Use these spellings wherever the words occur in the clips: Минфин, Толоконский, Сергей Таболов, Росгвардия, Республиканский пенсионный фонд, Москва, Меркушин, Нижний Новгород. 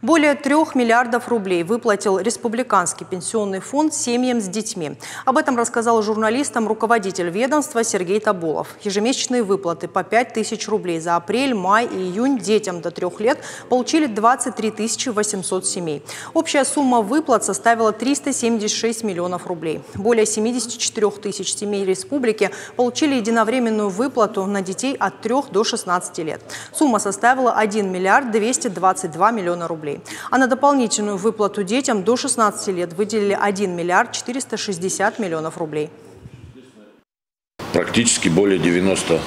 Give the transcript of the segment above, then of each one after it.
Более 3 миллиардов рублей выплатил Республиканский пенсионный фонд семьям с детьми. Об этом рассказал журналистам руководитель ведомства Сергей Таболов. Ежемесячные выплаты по 5 тысяч рублей за апрель, май и июнь детям до 3 лет получили 23 800 семей. Общая сумма выплат составила 376 миллионов рублей. Более 74 тысяч семей республики получили единовременную выплату на детей от 3 до 16 лет. Сумма составила 1 миллиард 222 миллиона рублей. А на дополнительную выплату детям до 16 лет выделили 1 миллиард 460 миллионов рублей. Практически более 90%,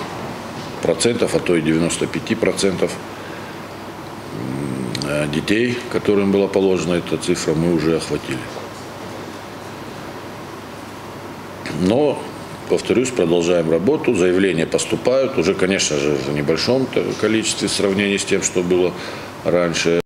а то и 95% детей, которым была положена эта цифра, мы уже охватили. Но, повторюсь, продолжаем работу, заявления поступают, уже, конечно же, в небольшом количестве в сравнении с тем, что было раньше.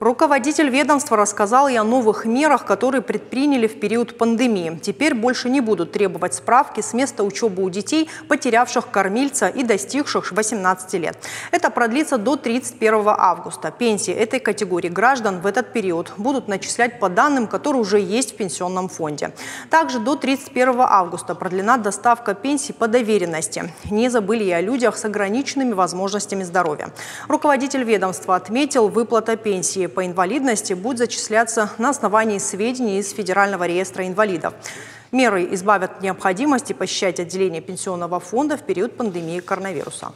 Руководитель ведомства рассказал и о новых мерах, которые предприняли в период пандемии. Теперь больше не будут требовать справки с места учебы у детей, потерявших кормильца и достигших 18 лет. Это продлится до 31 августа. Пенсии этой категории граждан в этот период будут начислять по данным, которые уже есть в пенсионном фонде. Также до 31 августа продлена доставка пенсий по доверенности. Не забыли и о людях с ограниченными возможностями здоровья. Руководитель ведомства отметил, выплата пенсии по инвалидности будут зачисляться на основании сведений из Федерального реестра инвалидов. Меры избавят от необходимости посещать отделение пенсионного фонда в период пандемии коронавируса.